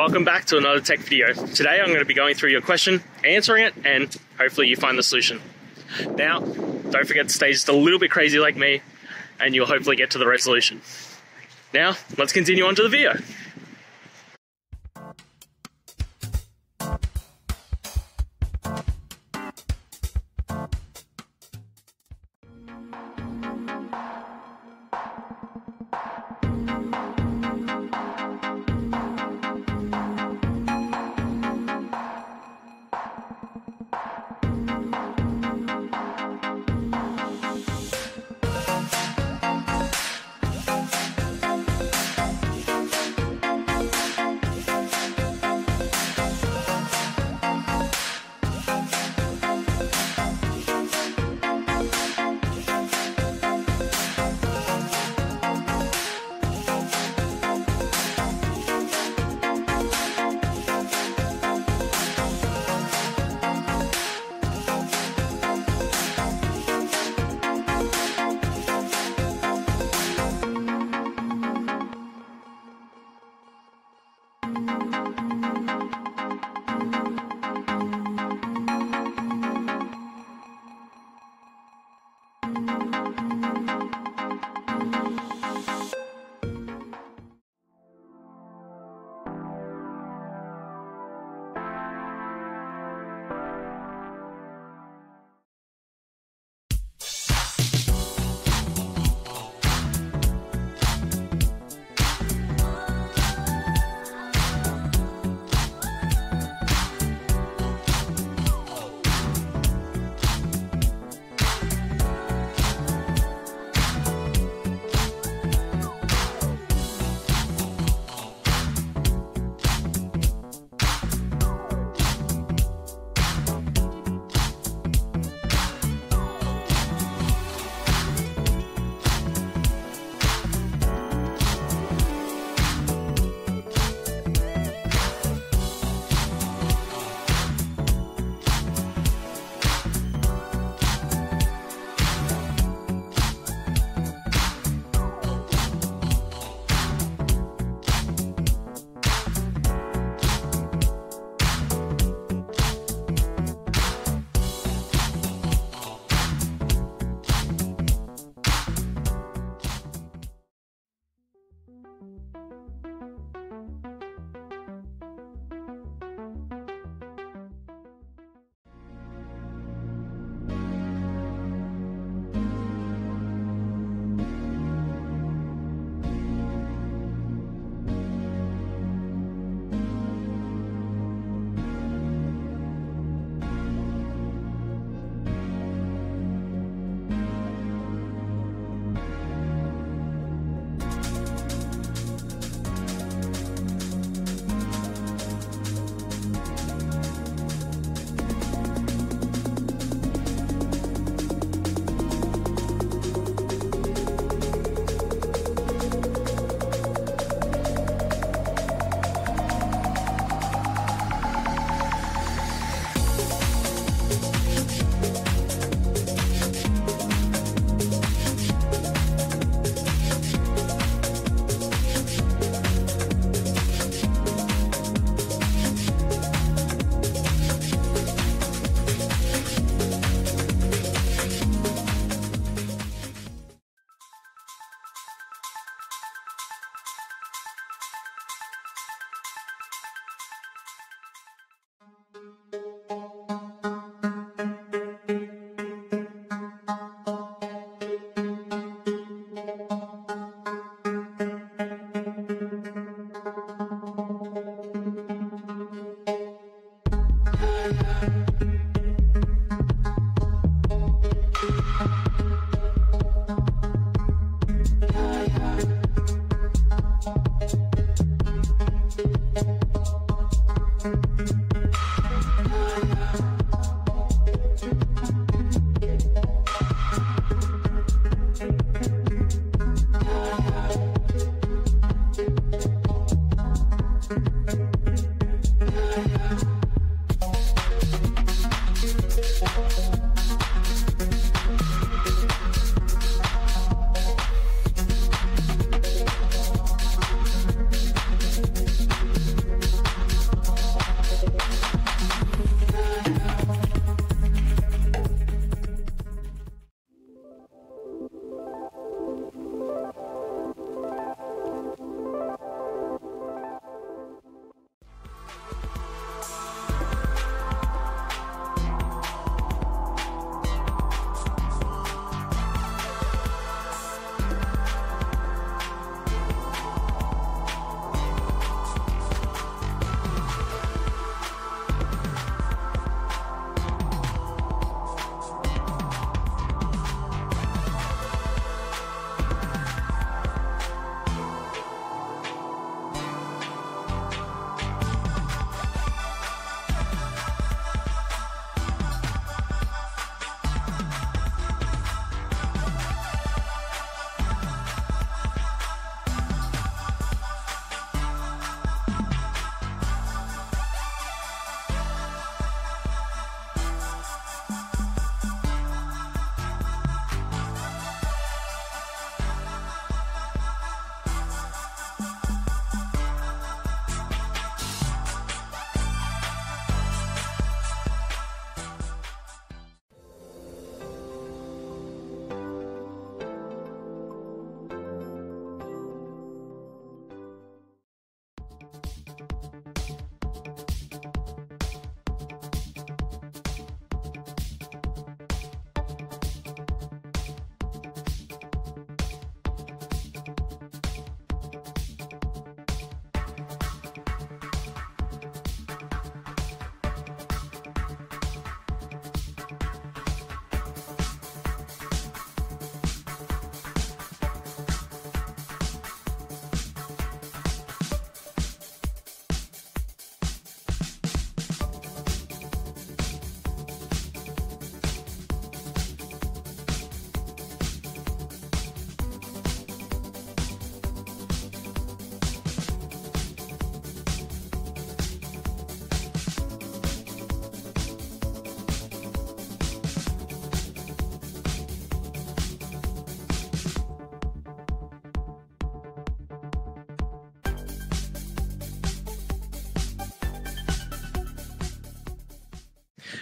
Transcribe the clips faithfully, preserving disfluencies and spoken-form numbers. Welcome back to another tech video. Today I'm going to be going through your question, answering it, and hopefully you find the solution. Now, don't forget to stay just a little bit crazy like me, and you'll hopefully get to the resolution. Now, let's continue on to the video.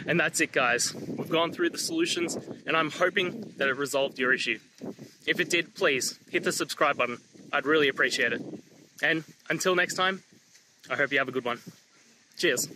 And that's it, guys. We've gone through the solutions, and I'm hoping that it resolved your issue. If it did, please hit the subscribe button. I'd really appreciate it. And until next time, I hope you have a good one. Cheers.